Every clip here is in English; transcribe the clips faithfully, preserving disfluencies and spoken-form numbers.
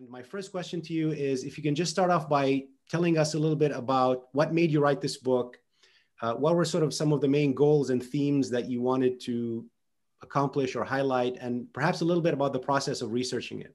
And my first question to you is if you can just start off by telling us a little bit about what made you write this book, uh, what were sort of some of the main goals and themes that you wanted to accomplish or highlight, and perhaps a little bit about the process of researching it.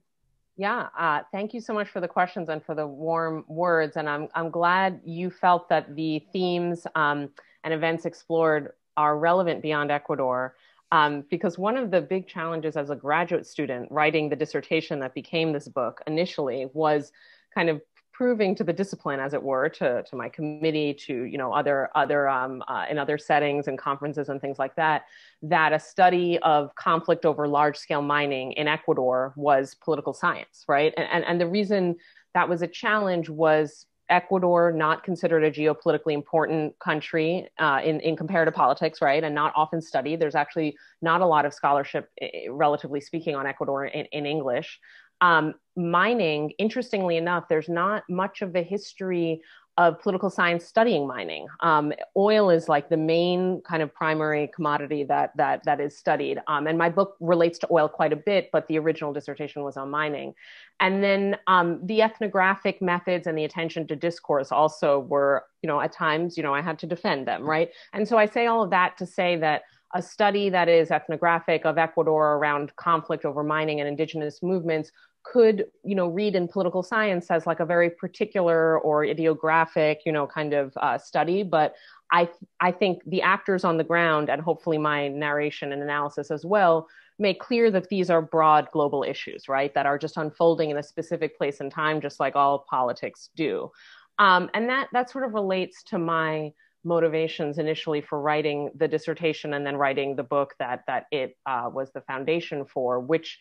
Yeah, uh, thank you so much for the questions and for the warm words. And I'm, I'm glad you felt that the themes um, and events explored are relevant beyond Ecuador, um, because one of the big challenges as a graduate student writing the dissertation that became this book initially was kind of proving to the discipline, as it were, to, to my committee, to you know other other um, uh, in other settings and conferences and things like that, that a study of conflict over large-scale mining in Ecuador was political science, right? And, and and the reason that was a challenge was Ecuador not considered a geopolitically important country uh, in in comparative politics, right? And not often studied. There's actually not a lot of scholarship, relatively speaking, on Ecuador in, in English. Um, mining, interestingly enough, there's not much of a history of political science studying mining. Um, oil is like the main kind of primary commodity that that that is studied. Um, and my book relates to oil quite a bit, but the original dissertation was on mining. And then um, the ethnographic methods and the attention to discourse also were, you know, at times, you know, I had to defend them, right? And so I say all of that to say that a study that is ethnographic of Ecuador around conflict over mining and indigenous movements could, you know, read in political science as like a very particular or ideographic, you know, kind of uh, study. But I, I think the actors on the ground, and hopefully my narration and analysis as well, make clear that these are broad global issues, right? That are just unfolding in a specific place and time, just like all politics do. Um, and that that sort of relates to my motivations initially for writing the dissertation and then writing the book that that it uh, was the foundation for, which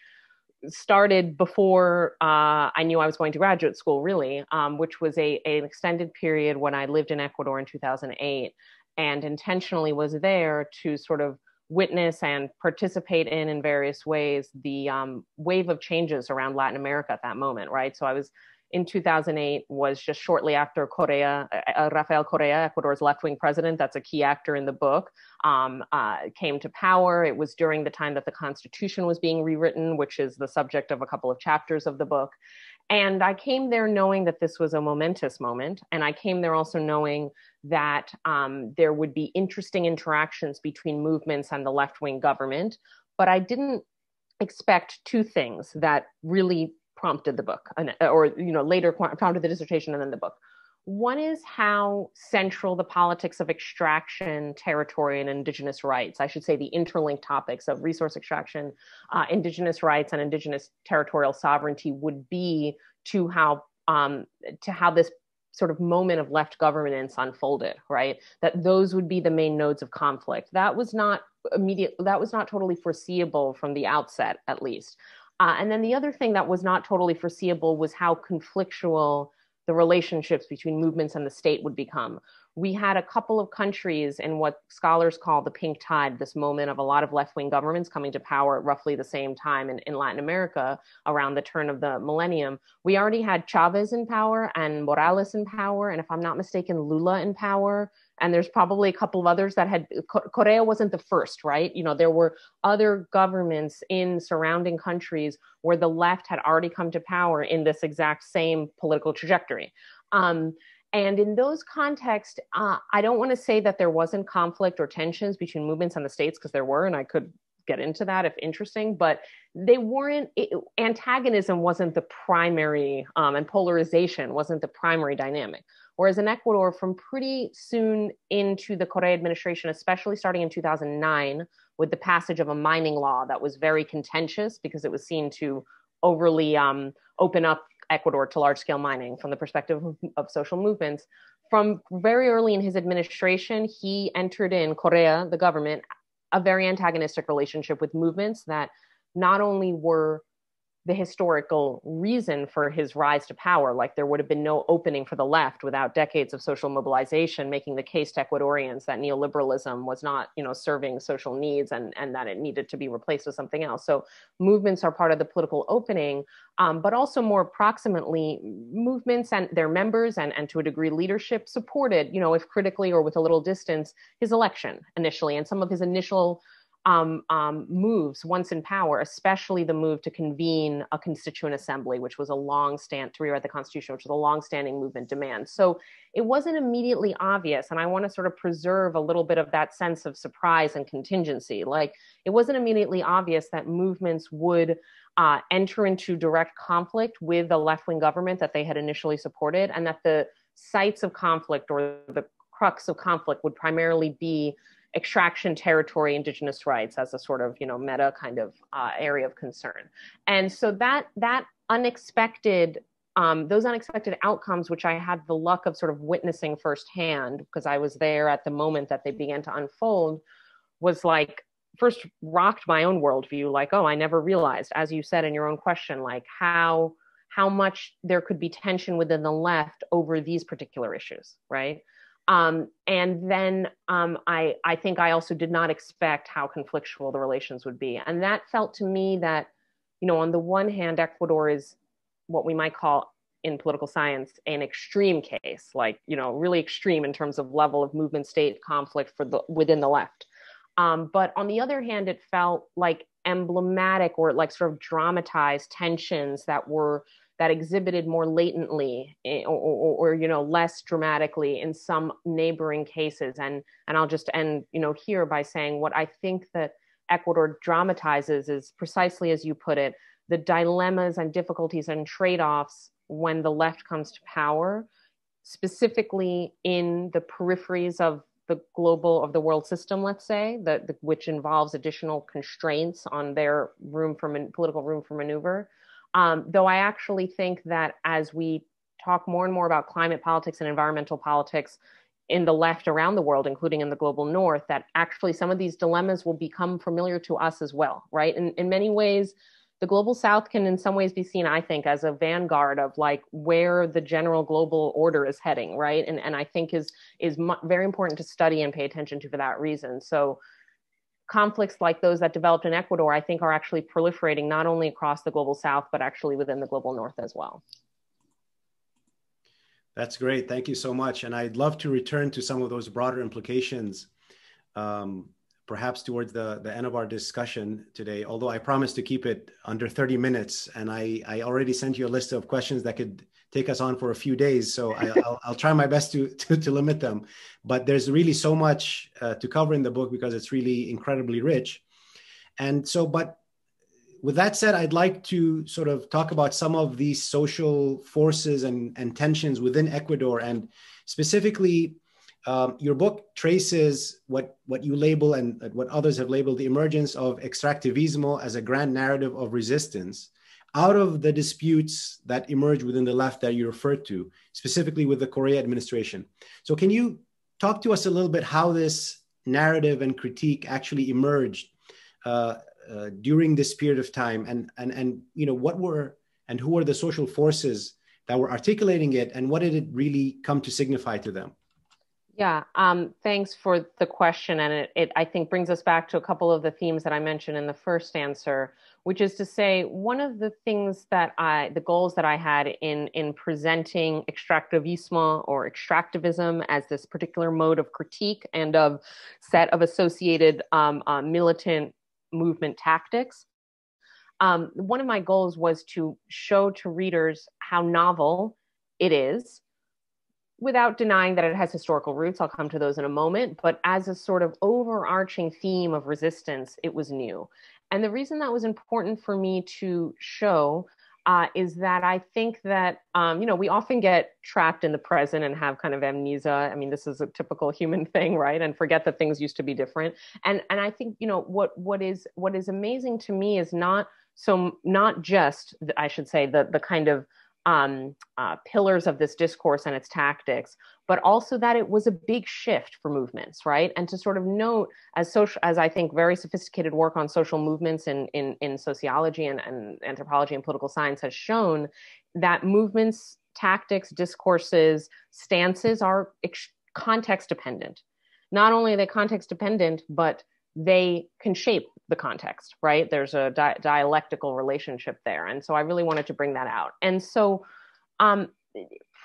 started before uh, I knew I was going to graduate school, really, um, which was a, an extended period when I lived in Ecuador in two thousand eight and intentionally was there to sort of witness and participate in, in various ways, the um, wave of changes around Latin America at that moment, right? So I was in two thousand eight was just shortly after Correa, uh, Rafael Correa, Ecuador's left-wing president, that's a key actor in the book, um, uh, came to power. It was during the time that the constitution was being rewritten, which is the subject of a couple of chapters of the book. And I came there knowing that this was a momentous moment. And I came there also knowing that um, there would be interesting interactions between movements and the left-wing government. But I didn't expect two things that really prompted the book, or you know, later prompted the dissertation and then the book. One is how central the politics of extraction, territory, and indigenous rights, I should say the interlinked topics of resource extraction, uh, indigenous rights, and indigenous territorial sovereignty would be to how um, to how this sort of moment of left governance unfolded, right? That those would be the main nodes of conflict. That was not immediate, that was not totally foreseeable from the outset, at least. Uh, and then the other thing that was not totally foreseeable was how conflictual the relationships between movements and the state would become. We had a couple of countries in what scholars call the pink tide, this moment of a lot of left-wing governments coming to power at roughly the same time in, in Latin America around the turn of the millennium. We already had Chavez in power and Morales in power, and if I'm not mistaken, Lula in power. And there's probably a couple of others that had, Correa wasn't the first, right? You know, there were other governments in surrounding countries where the left had already come to power in this exact same political trajectory. Um, and in those contexts, uh, I don't want to say that there wasn't conflict or tensions between movements and the states, because there were, and I could get into that if interesting, but they weren't, it, antagonism wasn't the primary, um, and polarization wasn't the primary dynamic. Whereas in Ecuador, from pretty soon into the Correa administration, especially starting in two thousand nine, with the passage of a mining law that was very contentious because it was seen to overly um, open up Ecuador to large-scale mining from the perspective of social movements. From very early in his administration, he entered in, Correa, the government, a very antagonistic relationship with movements that not only were the historical reason for his rise to power, like there would have been no opening for the left without decades of social mobilization, making the case to Ecuadorians that neoliberalism was not, you know, serving social needs and, and that it needed to be replaced with something else. So movements are part of the political opening, um, but also more approximately movements and their members and, and to a degree leadership supported, you know, if critically or with a little distance, his election initially and some of his initial um, um, moves once in power, especially the move to convene a constituent assembly, which was a long stand to rewrite the Constitution, which was a long-standing movement demand. So it wasn't immediately obvious. And I want to sort of preserve a little bit of that sense of surprise and contingency. Like, it wasn't immediately obvious that movements would uh, enter into direct conflict with the left-wing government that they had initially supported, and that the sites of conflict, or the crux of conflict, would primarily be extraction territory, indigenous rights, as a sort of, you know, meta kind of uh, area of concern. And so that, that unexpected, um, those unexpected outcomes, which I had the luck of sort of witnessing firsthand, because I was there at the moment that they began to unfold, was like, first rocked my own worldview. Like, oh, I never realized, as you said in your own question, like how, how much there could be tension within the left over these particular issues, right? Um, and then um, I, I think I also did not expect how conflictual the relations would be. And that felt to me that, you know, on the one hand, Ecuador is what we might call in political science an extreme case, like, you know, really extreme in terms of level of movement state conflict for the, within the left. Um, but on the other hand, it felt like emblematic, or like sort of dramatized tensions that were that exhibited more latently, or, or, or you know, less dramatically in some neighboring cases. And, and I'll just end, you know, here by saying what I think that Ecuador dramatizes is, precisely as you put it, the dilemmas and difficulties and trade-offs when the left comes to power, specifically in the peripheries of the global, of the world system, let's say, the, the, which involves additional constraints on their room for political room for maneuver. Um, though I actually think that as we talk more and more about climate politics and environmental politics in the left around the world, including in the global north, that actually some of these dilemmas will become familiar to us as well, right? And in many ways, the global south can in some ways be seen, I think, as a vanguard of like where the general global order is heading, right? And, and I think is, is very important to study and pay attention to for that reason. So conflicts like those that developed in Ecuador, I think, are actually proliferating not only across the global south, but actually within the global north as well. That's great. Thank you so much. And I'd love to return to some of those broader implications, um, perhaps towards the, the end of our discussion today, although I promise to keep it under thirty minutes. And I, I already sent you a list of questions that could take us on for a few days. So I, I'll, I'll try my best to, to, to limit them. But there's really so much uh, to cover in the book, because it's really incredibly rich. And so, but with that said, I'd like to sort of talk about some of these social forces and, and tensions within Ecuador. And specifically, um, your book traces what, what you label and what others have labeled the emergence of extractivismo as a grand narrative of resistance, out of the disputes that emerge within the left that you referred to, specifically with the Correa administration. So can you talk to us a little bit how this narrative and critique actually emerged uh, uh, during this period of time, and, and, and you know, what were and who were the social forces that were articulating it, and what did it really come to signify to them? Yeah, um, thanks for the question. And it, it, I think, brings us back to a couple of the themes that I mentioned in the first answer, which is to say, one of the things that I, the goals that I had in, in presenting extractivismo or extractivism as this particular mode of critique and of set of associated um, uh, militant movement tactics, um, one of my goals was to show to readers how novel it is, without denying that it has historical roots. I'll come to those in a moment, but as a sort of overarching theme of resistance, it was new. And the reason that was important for me to show uh, is that I think that, um, you know, we often get trapped in the present and have kind of amnesia. I mean, this is a typical human thing, right? And forget that things used to be different. And, and I think, you know, what, what is, what is amazing to me is not so, not just, I should say, the, the kind of Um, uh, pillars of this discourse and its tactics, but also that it was a big shift for movements, right? And to sort of note, as social, as I think very sophisticated work on social movements in, in, in sociology and, and anthropology and political science has shown, that movements, tactics, discourses, stances are context dependent. Not only are they context dependent, but they can shape the context, right? There's a di dialectical relationship there. And so I really wanted to bring that out. And so um,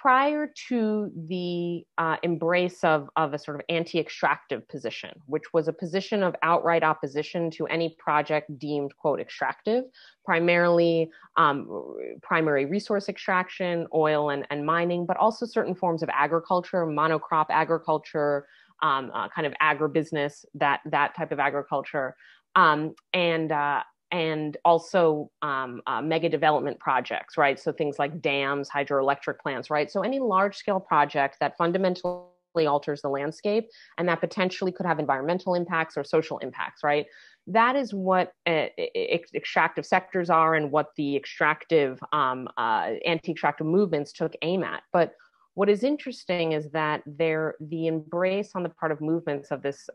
prior to the uh, embrace of, of a sort of anti-extractive position, which was a position of outright opposition to any project deemed, quote, extractive, primarily um, primary resource extraction, oil and, and mining, but also certain forms of agriculture, monocrop agriculture, um, uh, kind of agribusiness, that, that type of agriculture, um, and uh, and also um, uh, mega development projects, right? So things like dams, hydroelectric plants, right? So any large scale project that fundamentally alters the landscape and that potentially could have environmental impacts or social impacts, right? That is what uh, extractive sectors are and what the extractive, um, uh, anti-extractive movements took aim at. But what is interesting is that there, the embrace on the part of movements of this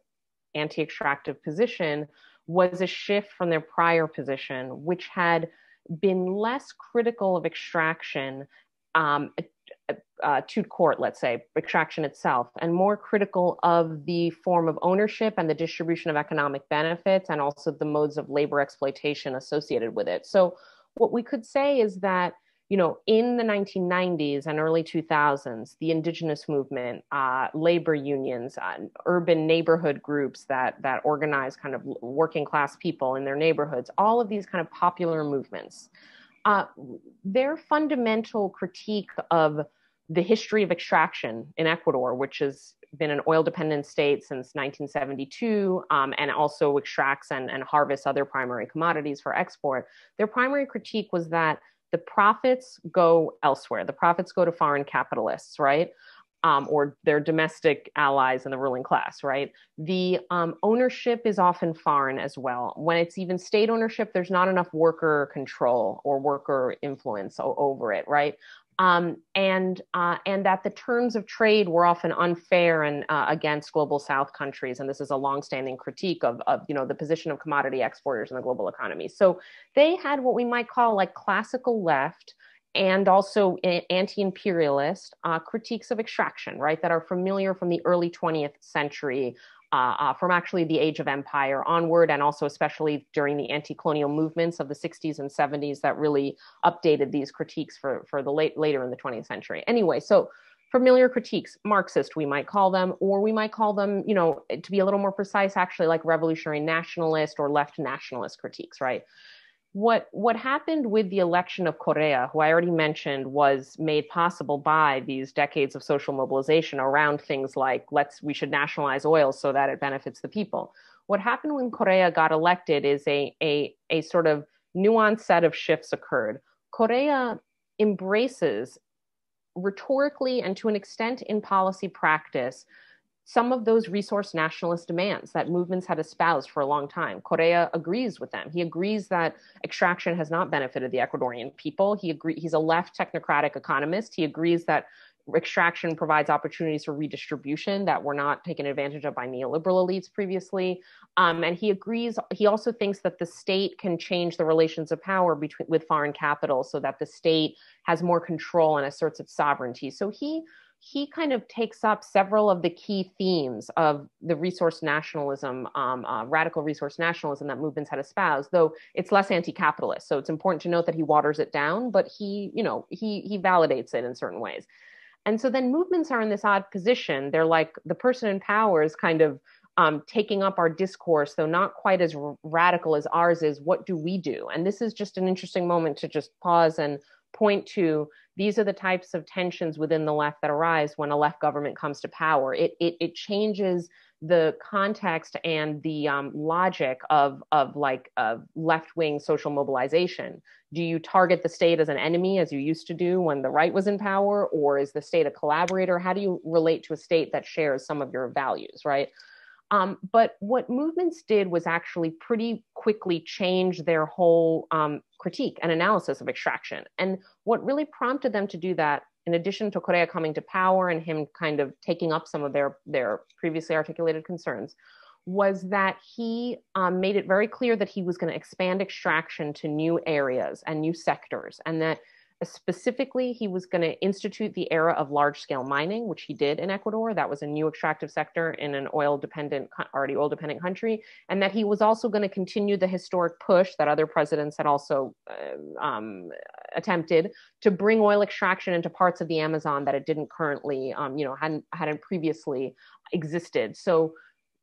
anti-extractive position was a shift from their prior position, which had been less critical of extraction um, uh, to court, let's say, extraction itself, and more critical of the form of ownership and the distribution of economic benefits and also the modes of labor exploitation associated with it. So what we could say is that, you know, in the nineteen nineties and early two thousands, the indigenous movement, uh, labor unions, uh, urban neighborhood groups that, that organize kind of working class people in their neighborhoods, all of these kind of popular movements, uh, their fundamental critique of the history of extraction in Ecuador, which has been an oil dependent state since nineteen seventy-two, um, and also extracts and, and harvests other primary commodities for export, their primary critique was that the profits go elsewhere. The profits go to foreign capitalists, right? Um, or their domestic allies in the ruling class, right? The um, ownership is often foreign as well. When it's even state ownership, there's not enough worker control or worker influence over it, right? Um, and, uh, and that the terms of trade were often unfair and uh, against global South countries. And this is a longstanding critique of, of, you know, the position of commodity exporters in the global economy. So they had what we might call like classical left and also anti-imperialist uh, critiques of extraction, right, that are familiar from the early twentieth century, uh, uh, from actually the Age of Empire onward, and also especially during the anti-colonial movements of the sixties and seventies that really updated these critiques for, for the late, later in the twentieth century. Anyway, so familiar critiques, Marxist, we might call them, or we might call them, you know, to be a little more precise, actually like revolutionary nationalist or left nationalist critiques, right? What, what happened with the election of Correa, who I already mentioned, was made possible by these decades of social mobilization around things like, let's, we should nationalize oil so that it benefits the people. What happened when Correa got elected is a, a, a sort of nuanced set of shifts occurred. Correa embraces rhetorically and to an extent in policy practice some of those resource nationalist demands that movements had espoused for a long time. Correa agrees with them. He agrees that extraction has not benefited the Ecuadorian people. He agree, he's a left technocratic economist. He agrees that extraction provides opportunities for redistribution that were not taken advantage of by neoliberal elites previously. Um, and he agrees, he also thinks that the state can change the relations of power between with foreign capital so that the state has more control and asserts its sovereignty. So he He kind of takes up several of the key themes of the resource nationalism, um, uh, radical resource nationalism that movements had espoused, though it's less anti-capitalist. So it's important to note that he waters it down, but he, you know, he, he validates it in certain ways. And so then movements are in this odd position. They're like the person in power is kind of um, taking up our discourse, though not quite as radical as ours is. What do we do? And this is just an interesting moment to just pause and point to. These are the types of tensions within the left that arise when a left government comes to power. It, it, it changes the context and the um, logic of, of like of left-wing social mobilization. Do you target the state as an enemy as you used to do when the right was in power? Or is the state a collaborator? How do you relate to a state that shares some of your values, right? Um, but what movements did was actually pretty quickly change their whole um, critique and analysis of extraction. And what really prompted them to do that, in addition to Correa coming to power and him kind of taking up some of their, their previously articulated concerns, was that he um, made it very clear that he was going to expand extraction to new areas and new sectors, and that Specifically, he was going to institute the era of large-scale mining, which he did in Ecuador. That was a new extractive sector in an oil-dependent, already oil-dependent country. And that he was also going to continue the historic push that other presidents had also uh, um, attempted to bring oil extraction into parts of the Amazon that it didn't currently, um, you know, hadn't, hadn't previously existed. So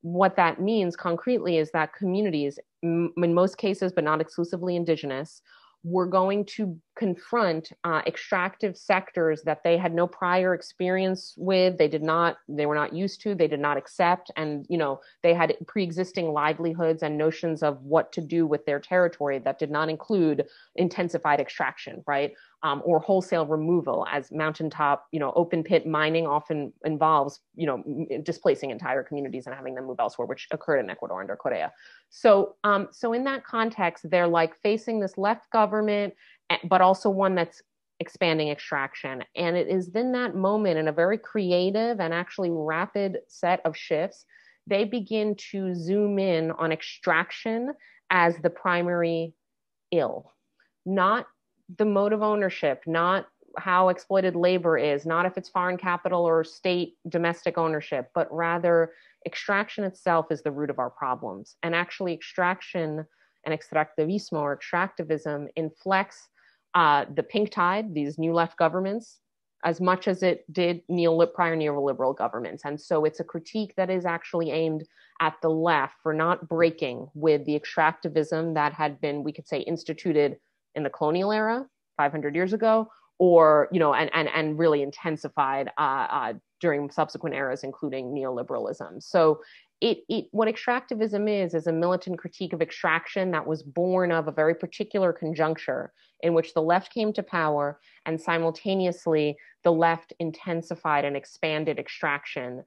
what that means concretely is that communities, m in most cases, but not exclusively indigenous, were going to confront uh, extractive sectors that they had no prior experience with. They did not, they were not used to, they did not accept. And, you know, they had pre-existing livelihoods and notions of what to do with their territory that did not include intensified extraction, right? Um, or wholesale removal, as mountaintop, you know, open pit mining often involves, you know, displacing entire communities and having them move elsewhere, which occurred in Ecuador under Correa. So, um, so in that context, they're like facing this left government, but also one that's expanding extraction. And it is in that moment, in a very creative and actually rapid set of shifts, they begin to zoom in on extraction as the primary ill, not the mode of ownership, not how exploited labor is, not if it's foreign capital or state domestic ownership, but rather extraction itself is the root of our problems. And actually extraction and extractivismo or extractivism inflects uh, the pink tide, these new left governments, as much as it did neoliberal, prior neoliberal governments. And so it's a critique that is actually aimed at the left for not breaking with the extractivism that had been, we could say, instituted in the colonial era, five hundred years ago, or, you know, and, and, and really intensified uh, uh, during subsequent eras, including neoliberalism. So it, it, what extractivism is, is a militant critique of extraction that was born of a very particular conjuncture in which the left came to power and simultaneously the left intensified and expanded extraction,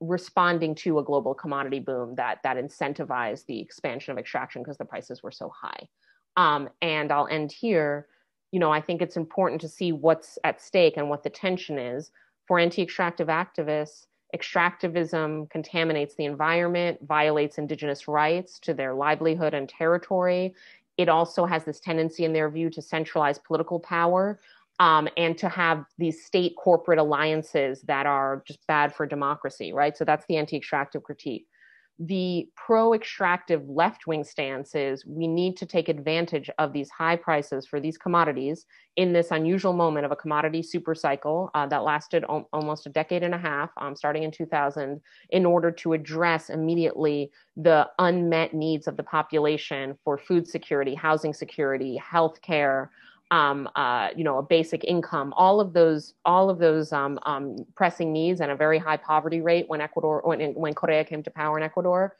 responding to a global commodity boom that, that incentivized the expansion of extraction because the prices were so high. Um, and I'll end here. You know, I think it's important to see what's at stake and what the tension is. For anti-extractive activists, extractivism contaminates the environment, violates indigenous rights to their livelihood and territory. It also has this tendency in their view to centralize political power um, and to have these state corporate alliances that are just bad for democracy, right? So that's the anti-extractive critique. The pro-extractive left-wing stance is we need to take advantage of these high prices for these commodities in this unusual moment of a commodity super cycle uh, that lasted almost a decade and a half, um, starting in two thousand, in order to address immediately the unmet needs of the population for food security, housing security, healthcare, um, uh, you know, a basic income, all of those, all of those um, um, pressing needs, and a very high poverty rate when Ecuador, when, when Correa came to power in Ecuador.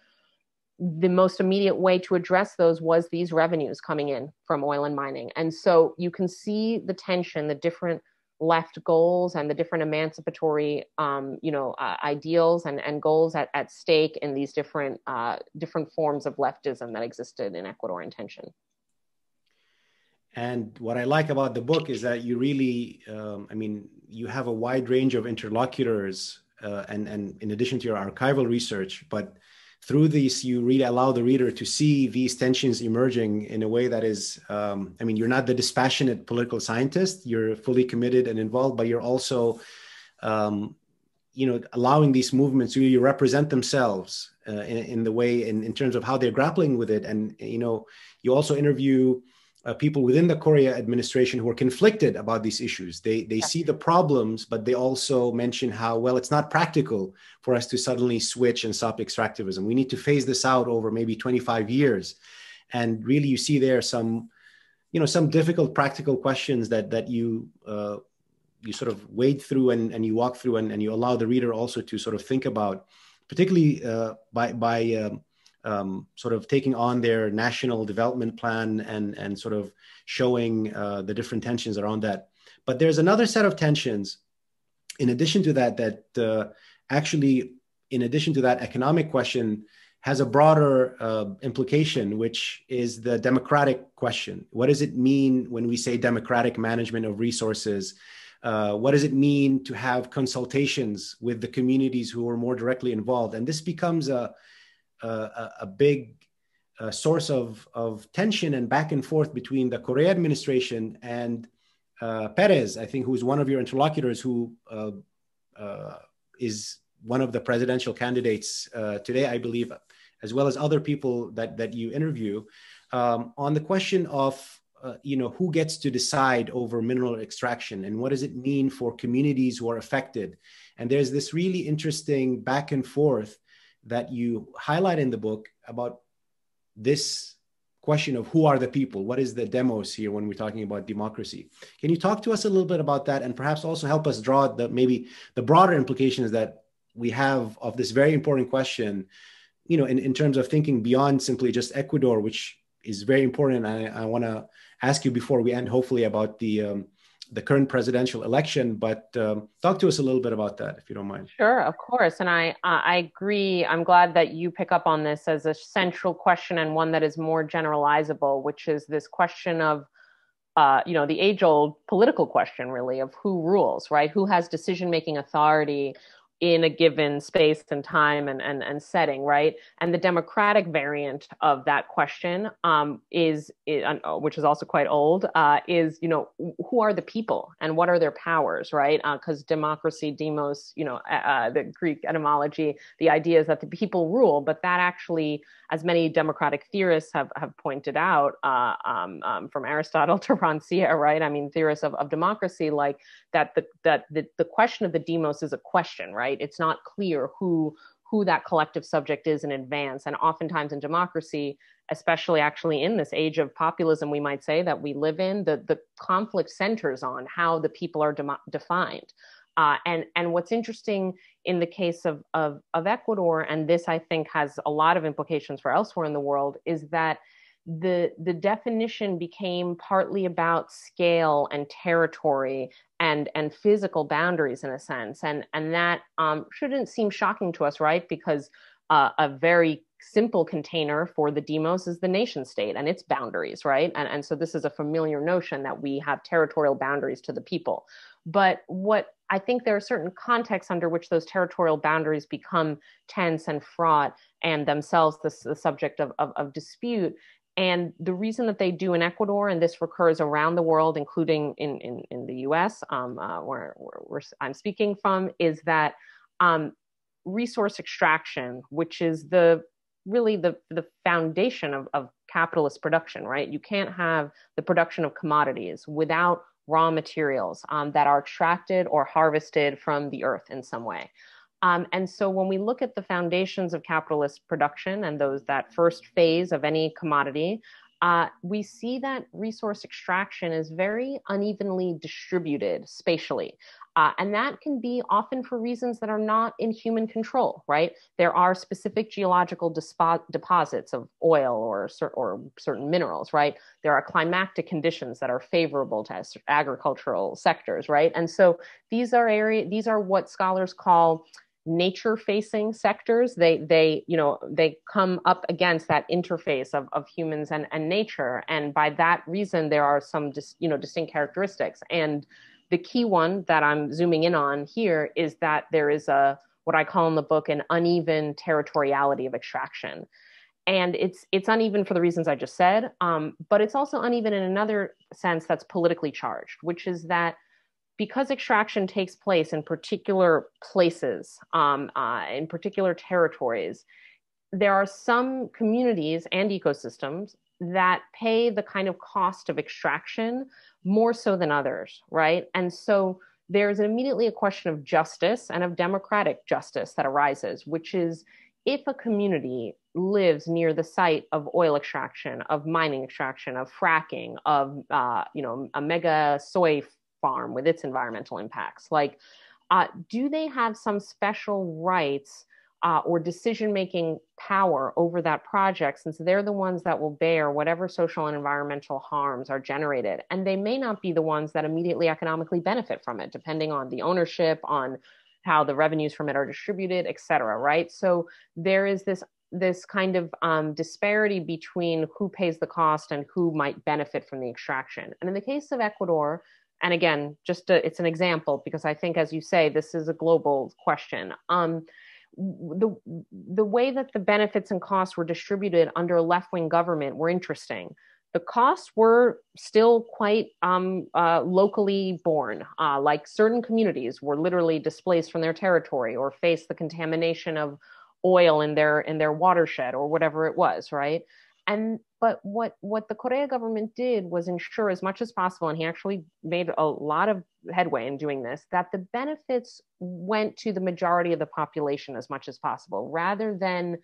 The most immediate way to address those was these revenues coming in from oil and mining. And so you can see the tension, the different left goals and the different emancipatory, um, you know, uh, ideals and, and goals at, at stake in these different, uh, different forms of leftism that existed in Ecuador in tension. And what I like about the book is that you really, um, I mean, you have a wide range of interlocutors uh, and, and in addition to your archival research, but through these, you really allow the reader to see these tensions emerging in a way that is, um, I mean, you're not the dispassionate political scientist, you're fully committed and involved, but you're also, um, you know, allowing these movements to really represent themselves uh, in, in the way, in, in terms of how they're grappling with it. And, you know, you also interview Uh, people within the Correa administration who are conflicted about these issues. They, they see the problems, but they also mention how, well, it's not practical for us to suddenly switch and stop extractivism. We need to phase this out over maybe twenty-five years. And really you see there some, you know, some difficult practical questions that, that you, uh, you sort of wade through and, and you walk through and, and you allow the reader also to sort of think about, particularly uh, by, by um, Um, sort of taking on their national development plan and, and sort of showing uh, the different tensions around that. But there's another set of tensions in addition to that, that uh, actually, in addition to that economic question, has a broader uh, implication, which is the democratic question. What does it mean when we say democratic management of resources? Uh, what does it mean to have consultations with the communities who are more directly involved? And this becomes a Uh, a, a big uh, source of, of tension and back and forth between the Correa administration and uh, Pérez, I think, who is one of your interlocutors, who uh, uh, is one of the presidential candidates uh, today, I believe, as well as other people that, that you interview, um, on the question of uh, you know, who gets to decide over mineral extraction and what does it mean for communities who are affected. And there's this really interesting back and forth that you highlight in the book about this question of who are the people? What is the demos here when we're talking about democracy? Can you talk to us a little bit about that and perhaps also help us draw the maybe the broader implications that we have of this very important question, you know, in, in terms of thinking beyond simply just Ecuador, which is very important. I, I want to ask you before we end, hopefully, about the um, the current presidential election, but um, talk to us a little bit about that, if you don't mind. Sure, of course. And I, I agree. I'm glad that you pick up on this as a central question and one that is more generalizable, which is this question of, uh, you know, the age-old political question, really, of who rules, right? Who has decision-making authority in a given space and time and, and, and setting, right? And the democratic variant of that question um, is, is, which is also quite old, uh, is, you know, who are the people and what are their powers, right? Because uh, democracy, demos, you know, uh, the Greek etymology, the idea is that the people rule, but that actually, as many democratic theorists have, have pointed out, uh, um, um, from Aristotle to Rancière, right? I mean, theorists of, of democracy, like that the, that the, the question of the demos is a question, right? It's not clear who who that collective subject is in advance. And oftentimes in democracy, especially actually in this age of populism, we might say that we live in, the, the conflict centers on how the people are de defined. Uh, and, and what's interesting in the case of, of, of Ecuador, and this I think has a lot of implications for elsewhere in the world, is that the, the definition became partly about scale and territory and, and physical boundaries in a sense. And, and that um, shouldn't seem shocking to us, right? Because uh, a very simple container for the demos is the nation state and its boundaries, right? And, and so this is a familiar notion that we have territorial boundaries to the people. But what I think there are certain contexts under which those territorial boundaries become tense and fraught and themselves the, the subject of, of, of dispute. And the reason that they do in Ecuador, and this recurs around the world, including in, in, in the U S, um, uh, where, where, where I'm speaking from, is that um, resource extraction, which is the really the, the foundation of, of capitalist production, right? You can't have the production of commodities without raw materials um, that are extracted or harvested from the earth in some way. Um, and so when we look at the foundations of capitalist production and those that first phase of any commodity, uh, we see that resource extraction is very unevenly distributed spatially. Uh, and that can be often for reasons that are not in human control, right? There are specific geological deposits of oil or, cer or certain minerals, right? There are climatic conditions that are favorable to agricultural sectors, right? And so these are area, these are what scholars call nature-facing sectors. They, they, you know, they come up against that interface of, of humans and, and nature. And by that reason, there are some, dis, you know, distinct characteristics. And the key one that I'm zooming in on here is that there is a, what I call in the book, an uneven territoriality of extraction. And it's, it's uneven for the reasons I just said, um, but it's also uneven in another sense that's politically charged, which is that because extraction takes place in particular places, um, uh, in particular territories, there are some communities and ecosystems that pay the kind of cost of extraction more so than others, right? And so there's immediately a question of justice and of democratic justice that arises, which is if a community lives near the site of oil extraction, of mining extraction, of fracking, of, uh, you know, a mega soy farm with its environmental impacts, like, uh, do they have some special rights uh, or decision-making power over that project, since they're the ones that will bear whatever social and environmental harms are generated? And they may not be the ones that immediately economically benefit from it, depending on the ownership, on how the revenues from it are distributed, et cetera, right? So there is this this kind of um, disparity between who pays the cost and who might benefit from the extraction. And in the case of Ecuador, and again, just a, it's an example, because I think, as you say, this is a global question. Um, the, the way that the benefits and costs were distributed under a left-wing government were interesting. the costs were still quite um, uh, locally borne, uh, like certain communities were literally displaced from their territory or faced the contamination of oil in their in their watershed or whatever it was, right? And but what what the Correa government did was ensure as much as possible, and he actually made a lot of headway in doing this, that the benefits went to the majority of the population as much as possible, rather than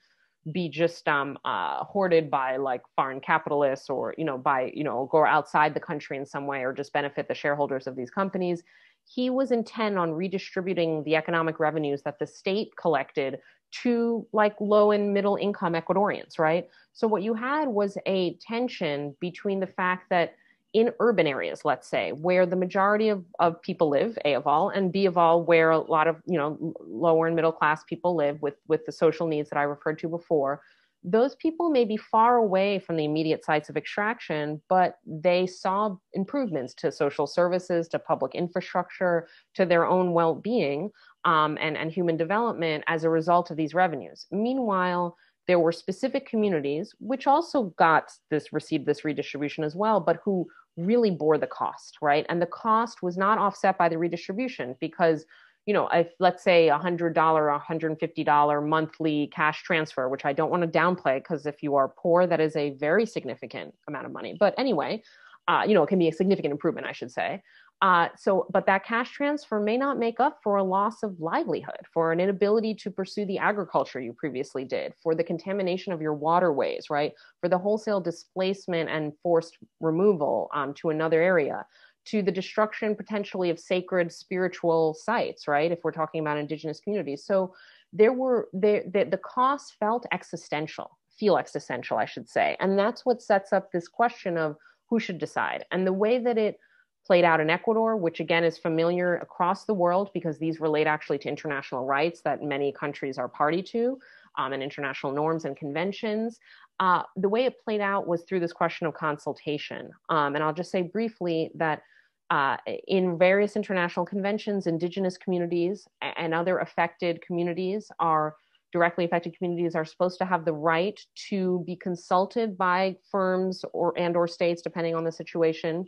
be just um, uh, hoarded by like foreign capitalists, or you know by you know go outside the country in some way, or just benefit the shareholders of these companies. He was intent on redistributing the economic revenues that the state collected to like low and middle income Ecuadorians, right? So what you had was a tension between the fact that in urban areas, let's say, where the majority of, of people live, A of all, and B of all, where a lot of, you know, lower and middle class people live with, with the social needs that I referred to before, those people may be far away from the immediate sites of extraction, but they saw improvements to social services, to public infrastructure, to their own well-being, um, and, and human development as a result of these revenues. Meanwhile, there were specific communities which also got this, received this redistribution as well, but who really bore the cost, right? And the cost was not offset by the redistribution, because, you know, if let's say a one hundred dollars or one hundred fifty dollars monthly cash transfer, which I don't want to downplay, because if you are poor, that is a very significant amount of money. But anyway, uh, you know, it can be a significant improvement, I should say. Uh, so, but that cash transfer may not make up for a loss of livelihood, for an inability to pursue the agriculture you previously did, for the contamination of your waterways, right? For the wholesale displacement and forced removal um, to another area, to the destruction potentially of sacred spiritual sites, right? If we're talking about indigenous communities. So there were, there, the, the costs felt existential, feel existential, I should say. And that's what sets up this question of who should decide. And the way that it played out in Ecuador, which again is familiar across the world because these relate actually to international rights that many countries are party to, um, and international norms and conventions. Uh, the way it played out was through this question of consultation. Um, and I'll just say briefly that uh, in various international conventions, indigenous communities and other affected communities are directly affected communities are supposed to have the right to be consulted by firms or and or states, depending on the situation,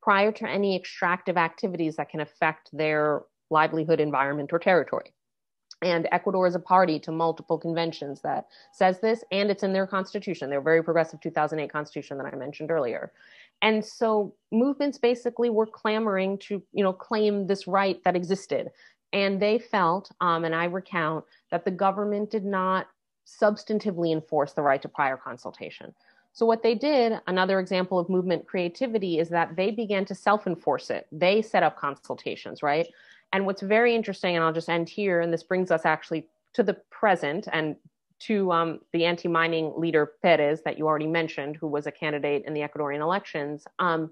prior to any extractive activities that can affect their livelihood, environment, or territory. And Ecuador is a party to multiple conventions that says this, and it's in their constitution, their very progressive two thousand eight constitution that I mentioned earlier. And so movements basically were clamoring to, you know, claim this right that existed. And they felt, um, and I recount, that the government did not substantively enforce the right to prior consultation. So what they did, another example of movement creativity, is that they began to self-enforce it. They set up consultations, right? And what's very interesting, and I'll just end here, and this brings us actually to the present and to um, the anti-mining leader Pérez that you already mentioned, who was a candidate in the Ecuadorian elections, um,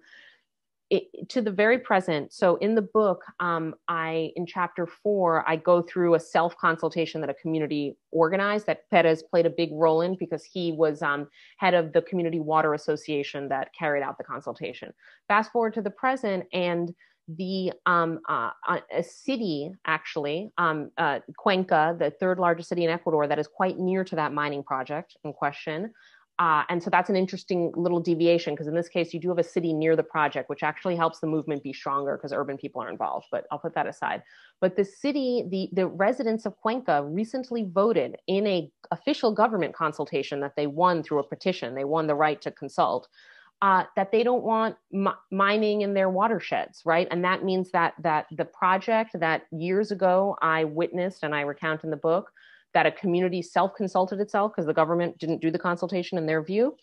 it, to the very present. So in the book, um, I, in chapter four, I go through a self-consultation that a community organized that Pérez played a big role in, because he was um, head of the community water association that carried out the consultation. Fast forward to the present, and the um, uh, a city, actually, um, uh, Cuenca, the third largest city in Ecuador, that is quite near to that mining project in question. Uh, and so that's an interesting little deviation, because in this case, you do have a city near the project, which actually helps the movement be stronger because urban people are involved, but I'll put that aside. But the city, the, the residents of Cuenca recently voted in a official government consultation that they won through a petition. They won the right to consult. Uh, that they don't want mi mining in their watersheds, right? And that means that that the project that years ago I witnessed, and I recount in the book, that a community self-consulted itself because the government didn't do the consultation in their view.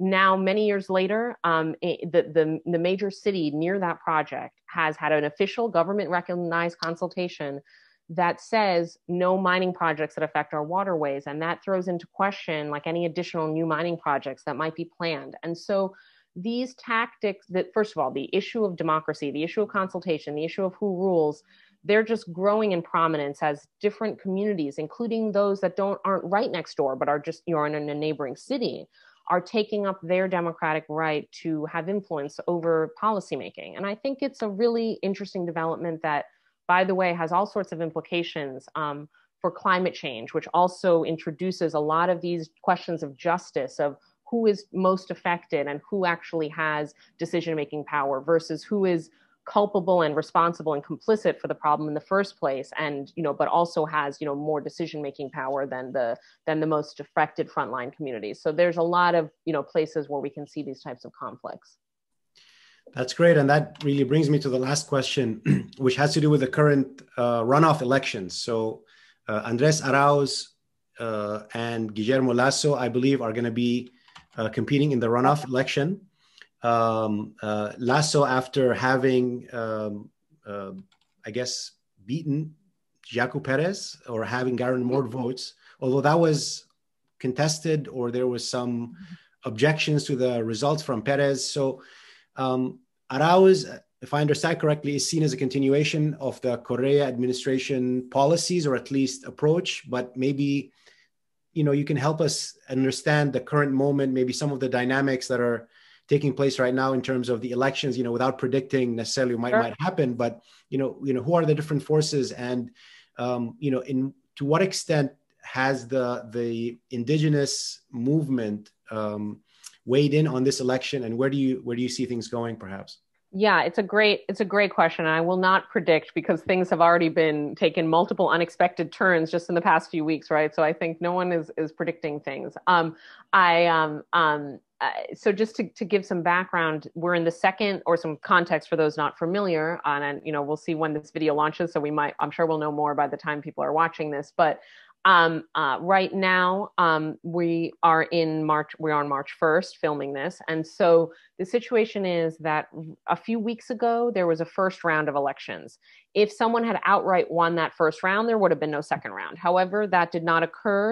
Now, many years later, um, it, the, the, the major city near that project has had an official government-recognized consultation that says no mining projects that affect our waterways. And that throws into question like any additional new mining projects that might be planned. And so these tactics that, first of all, the issue of democracy, the issue of consultation, the issue of who rules, they're just growing in prominence as different communities, including those that don't aren't right next door, but are just, you know, in a neighboring city, are taking up their democratic right to have influence over policymaking. And I think it's a really interesting development that, by the way, has all sorts of implications um, for climate change, which also introduces a lot of these questions of justice, of who is most affected and who actually has decision-making power versus who is culpable and responsible and complicit for the problem in the first place, and you know, but also has you know more decision-making power than the than the most affected frontline communities. So there's a lot of you know places where we can see these types of conflicts. That's great, and that really brings me to the last question, which has to do with the current uh, runoff elections. So uh, Andres Arauz uh, and Guillermo Lasso, I believe, are going to be uh, competing in the runoff election. Um, uh, Lasso, after having, um, uh, I guess, beaten Yaku Pérez or having gotten more votes, although that was contested or there was some objections to the results from Pérez. So um, Arauz, if I understand correctly, is seen as a continuation of the Correa administration policies, or at least approach, but maybe, you know, you can help us understand the current moment, maybe some of the dynamics that are taking place right now in terms of the elections, you know, without predicting necessarily what might, sure. might happen, but, you know, you know, who are the different forces, and, um, you know, in to what extent has the, the indigenous movement um, weighed in on this election, and where do you, where do you see things going perhaps? Yeah, it's a great, it's a great question. I will not predict, because things have already been taken multiple unexpected turns just in the past few weeks, right? So I think no one is, is predicting things. Um, I, um, um, Uh, so just to, to give some background, we're in the second, or some context for those not familiar, and, and you know we'll see when this video launches, so we might, I'm sure we'll know more by the time people are watching this, but um, uh, right now um, we are in March, we're on March first filming this, and so the situation is that a few weeks ago there was a first round of elections. If someone had outright won that first round, there would have been no second round. However, that did not occur.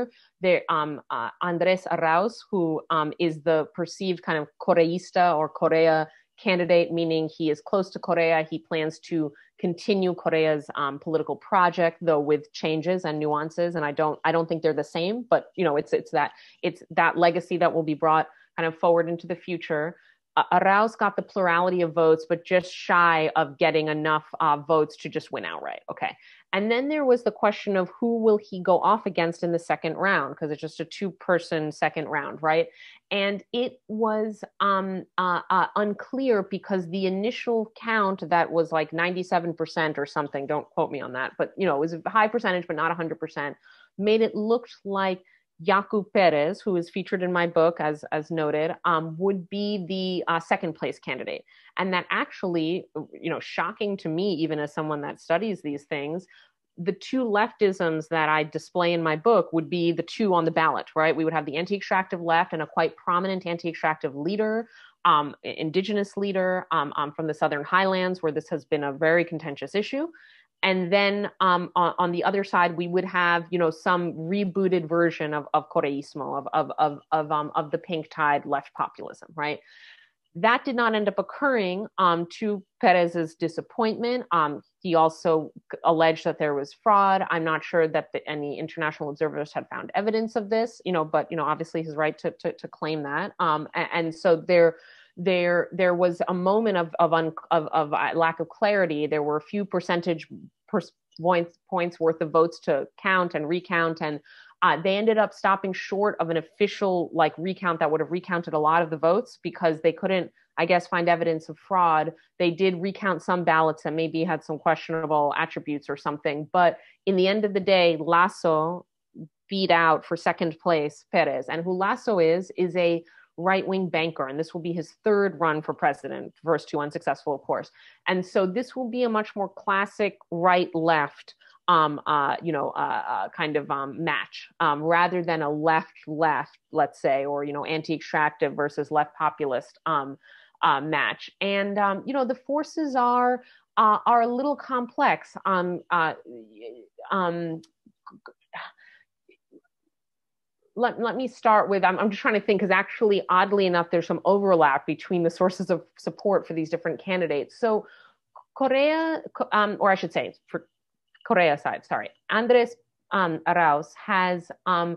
There, um, uh, Andres Arauz, who um, is the perceived kind of Correista or Correa candidate, meaning he is close to Correa. He plans to continue Correa's um, political project, though with changes and nuances. And I don't, I don't think they're the same. But you know, it's it's that it's that legacy that will be brought kind of forward into the future. Uh, Arauz got the plurality of votes, but just shy of getting enough uh, votes to just win outright. Okay. And then there was the question of who will he go off against in the second round, because it's just a two-person second round, right? And it was um, uh, uh, unclear, because the initial count that was like ninety-seven percent or something, don't quote me on that, but you know, it was a high percentage, but not one hundred percent, made it look like Yaku Pérez, who is featured in my book, as, as noted, um, would be the uh, second place candidate. And that actually, you know, shocking to me, even as someone that studies these things, the two leftisms that I display in my book would be the two on the ballot, right? We would have the anti-extractive left and a quite prominent anti-extractive leader, um, indigenous leader um, um, from the Southern Highlands, where this has been a very contentious issue. And then um, on, on the other side, we would have, you know, some rebooted version of, of Correismo, of, of, of, of, um, of the pink tide left populism, right? That did not end up occurring um, to Pérez's disappointment. Um, he also alleged that there was fraud. I'm not sure that the, any international observers had found evidence of this, you know, but, you know, obviously his right to, to, to claim that. Um, and, and so there... There, there was a moment of of, un, of of lack of clarity. There were a few percentage points points worth of votes to count and recount, and uh, they ended up stopping short of an official like recount that would have recounted a lot of the votes, because they couldn't, I guess, find evidence of fraud. They did recount some ballots that maybe had some questionable attributes or something, but in the end of the day, Lasso beat out for second place Pérez, and who Lasso is is a right-wing banker, and this will be his third run for president, first two unsuccessful, of course. And so this will be a much more classic right-left, um, uh, you know, uh, uh, kind of um, match, um, rather than a left-left, let's say, or you know, anti-extractive versus left-populist um, uh, match. And um, you know, the forces are uh, are a little complex. Um, uh, um, Let, let me start with, I'm, I'm just trying to think, because actually, oddly enough, there's some overlap between the sources of support for these different candidates. So Correa, um, or I should say, for Correa side, sorry, Andres um, Arauz has um,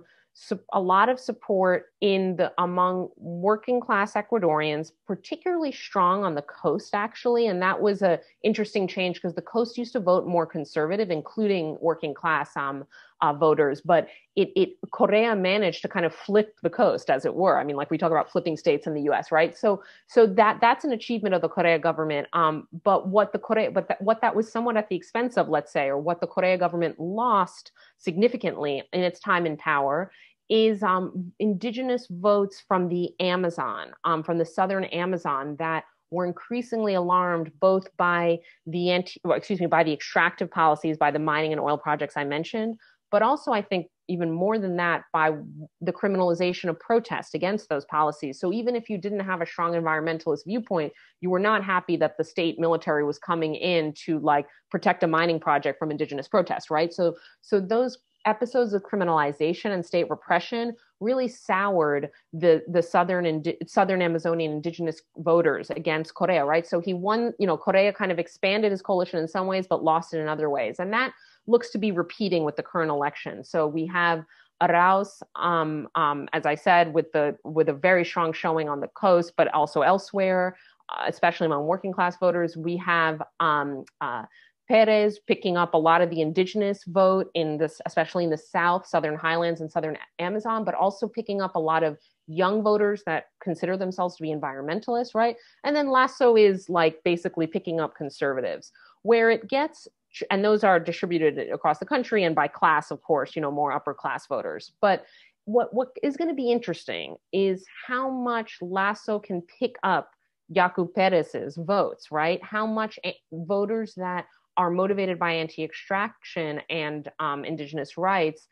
a lot of support in the among working class Ecuadorians, particularly strong on the coast, actually. And that was a interesting change, because the coast used to vote more conservative, including working class um, uh, voters, but it, it Correa managed to kind of flip the coast, as it were. I mean, like we talk about flipping states in the U S, right? So, so that that's an achievement of the Correa government. Um, but what the Correa, but that, what that was somewhat at the expense of, let's say, or what the Correa government lost significantly in its time in power, is um, indigenous votes from the Amazon, um, from the southern Amazon, that were increasingly alarmed both by the anti, well, excuse me, by the extractive policies, by the mining and oil projects I mentioned, but also I think even more than that by the criminalization of protest against those policies. So even if you didn't have a strong environmentalist viewpoint, you were not happy that the state military was coming in to like protect a mining project from indigenous protest, right? So, so those episodes of criminalization and state repression really soured the the southern and southern Amazonian indigenous voters against Correa, right? So he won, you know, Correa kind of expanded his coalition in some ways, but lost it in other ways, and that looks to be repeating with the current election. So we have Arauz, um, um, as I said, with the with a very strong showing on the coast, but also elsewhere, uh, especially among working class voters. We have um, uh, Pérez picking up a lot of the indigenous vote in this, especially in the South, Southern Highlands and Southern Amazon, but also picking up a lot of young voters that consider themselves to be environmentalists, right? And then Lasso is like basically picking up conservatives. Where it gets, and those are distributed across the country and by class, of course, you know, more upper class voters. But what, what is going to be interesting is how much Lasso can pick up Yaku Pérez's votes, right? How much voters that are motivated by anti-extraction and um, indigenous rights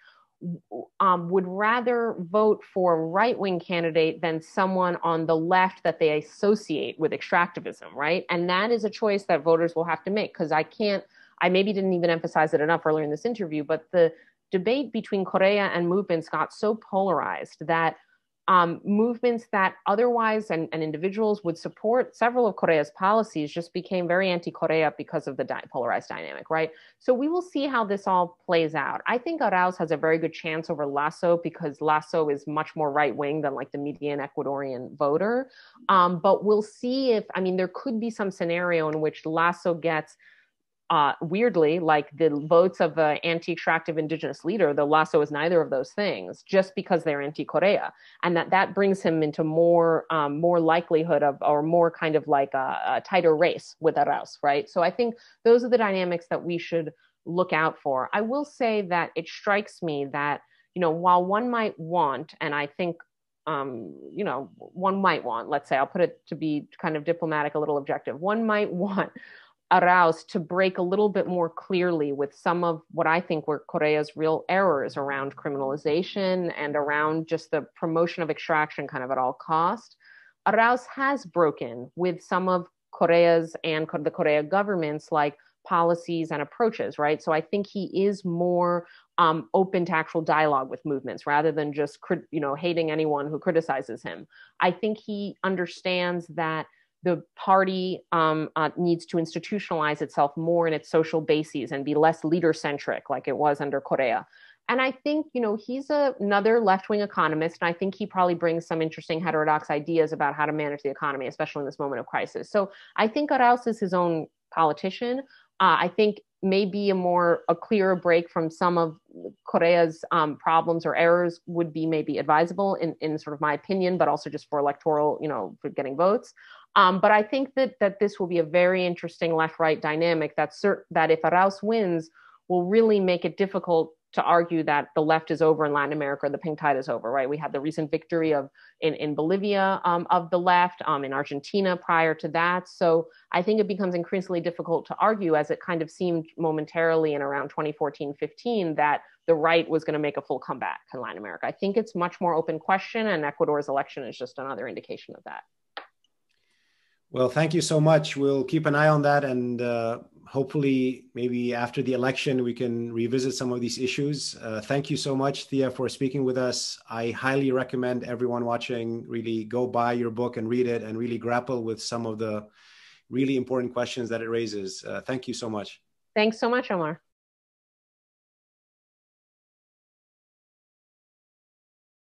um, would rather vote for a right-wing candidate than someone on the left that they associate with extractivism, right? And that is a choice that voters will have to make, because I can't, I maybe didn't even emphasize it enough earlier in this interview, but the debate between Correa and movements got so polarized that Um, movements that otherwise and, and individuals would support several of Correa's policies just became very anti-Correa because of the di polarized dynamic, right? So we will see how this all plays out. I think Arauz has a very good chance over Lasso because Lasso is much more right-wing than like the median Ecuadorian voter. Um, but we'll see if, I mean, there could be some scenario in which Lasso gets Uh, weirdly, like the votes of an anti-extractive indigenous leader, though Lasso is neither of those things, just because they're anti-Correa, and that that brings him into more um, more likelihood of, or more kind of like a, a tighter race with Arauz, right? So I think those are the dynamics that we should look out for. I will say that it strikes me that, you know, while one might want, and I think Um, you know, one might want, let's say, I'll put it to be kind of diplomatic, a little objective, one might want Arauz to break a little bit more clearly with some of what I think were Correa's real errors around criminalization and around just the promotion of extraction kind of at all cost. Arauz has broken with some of Correa's and the Correa government's like policies and approaches, right? So I think he is more um, open to actual dialogue with movements rather than just, you know, hating anyone who criticizes him. I think he understands that the party um, uh, needs to institutionalize itself more in its social bases and be less leader-centric like it was under Correa. And I think, you know, he's a, another left-wing economist, and I think he probably brings some interesting heterodox ideas about how to manage the economy, especially in this moment of crisis. So I think Arauz is his own politician. Uh, I think maybe a more, a clearer break from some of Correa's um, problems or errors would be maybe advisable in, in sort of my opinion, but also just for electoral, you know, for getting votes. Um, but I think that that this will be a very interesting left-right dynamic that, that if Arauz wins, will really make it difficult to argue that the left is over in Latin America, or the pink tide is over, right? We had the recent victory of in, in Bolivia um, of the left, um, in Argentina prior to that. So I think it becomes increasingly difficult to argue, as it kind of seemed momentarily in around twenty fourteen, fifteen, that the right was gonna make a full comeback in Latin America. I think it's much more open question, and Ecuador's election is just another indication of that. Well, thank you so much. We'll keep an eye on that, and uh, hopefully maybe after the election we can revisit some of these issues. Uh, thank you so much, Thea, for speaking with us. I highly recommend everyone watching really go buy your book and read it and really grapple with some of the really important questions that it raises. Uh, thank you so much. Thanks so much, Omar.